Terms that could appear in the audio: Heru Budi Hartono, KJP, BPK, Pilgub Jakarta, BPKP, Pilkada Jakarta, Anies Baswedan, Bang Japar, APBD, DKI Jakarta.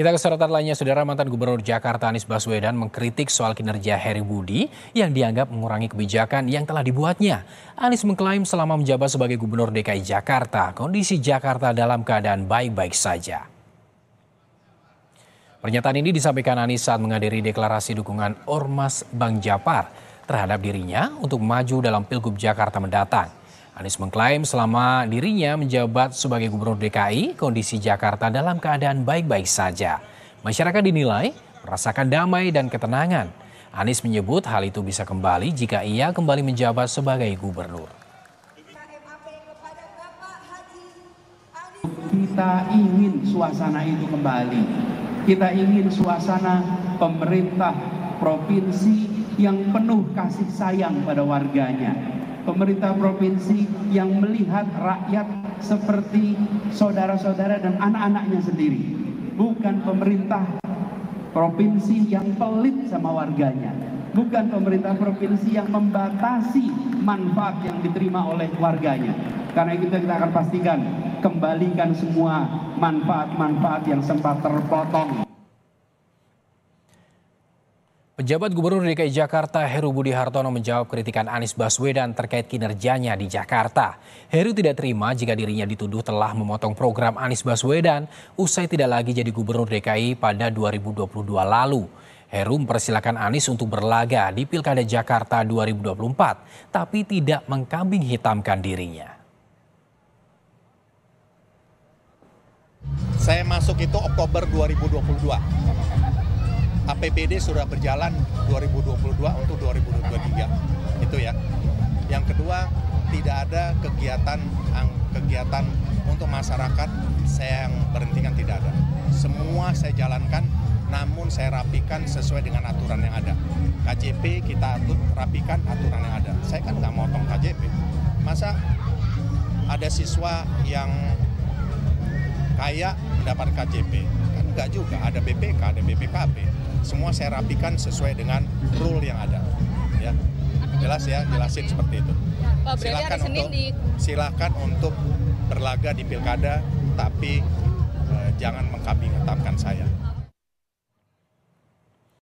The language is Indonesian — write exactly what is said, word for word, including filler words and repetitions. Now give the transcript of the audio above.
Kita ke sorotan lainnya, saudara. Mantan Gubernur Jakarta Anies Baswedan mengkritik soal kinerja Heru Budi yang dianggap mengurangi kebijakan yang telah dibuatnya. Anies mengklaim selama menjabat sebagai Gubernur D K I Jakarta, kondisi Jakarta dalam keadaan baik-baik saja. Pernyataan ini disampaikan Anies saat menghadiri deklarasi dukungan Ormas Bang Japar terhadap dirinya untuk maju dalam Pilgub Jakarta mendatang. Anies mengklaim selama dirinya menjabat sebagai Gubernur D K I, kondisi Jakarta dalam keadaan baik-baik saja. Masyarakat dinilai merasakan damai dan ketenangan. Anies menyebut hal itu bisa kembali jika ia kembali menjabat sebagai Gubernur. Kita ingin suasana itu kembali. Kita ingin suasana pemerintah provinsi yang penuh kasih sayang pada warganya. Pemerintah provinsi yang melihat rakyat seperti saudara-saudara dan anak-anaknya sendiri. Bukan pemerintah provinsi yang pelit sama warganya. Bukan pemerintah provinsi yang membatasi manfaat yang diterima oleh warganya. Karena itu kita akan pastikan kembalikan semua manfaat-manfaat yang sempat terpotong. Pejabat Gubernur D K I Jakarta Heru Budi Hartono menjawab kritikan Anies Baswedan terkait kinerjanya di Jakarta. Heru tidak terima jika dirinya dituduh telah memotong program Anies Baswedan usai tidak lagi jadi Gubernur D K I pada dua ribu dua puluh dua lalu. Heru mempersilahkan Anies untuk berlaga di Pilkada Jakarta dua ribu dua puluh empat, tapi tidak mengkambing hitamkan dirinya. Saya masuk itu Oktober dua ribu dua puluh dua. A P B D sudah berjalan dua ribu dua puluh dua untuk dua ribu dua puluh tiga, itu ya. Yang kedua, tidak ada kegiatan kegiatan untuk masyarakat saya yang berhentikan, tidak ada. Semua saya jalankan, namun saya rapikan sesuai dengan aturan yang ada. K J P kita atur, rapikan aturan yang ada. Saya kan nggak motong K J P. Masa ada siswa yang kaya mendapat K J P? Kan nggak juga, ada B P K, ada B P K P. Semua saya rapikan sesuai dengan rule yang ada, ya. Jelas ya, jelasin seperti itu. Silakan untuk, silakan untuk berlaga di pilkada, tapi eh, jangan mengkambing hitamkan saya.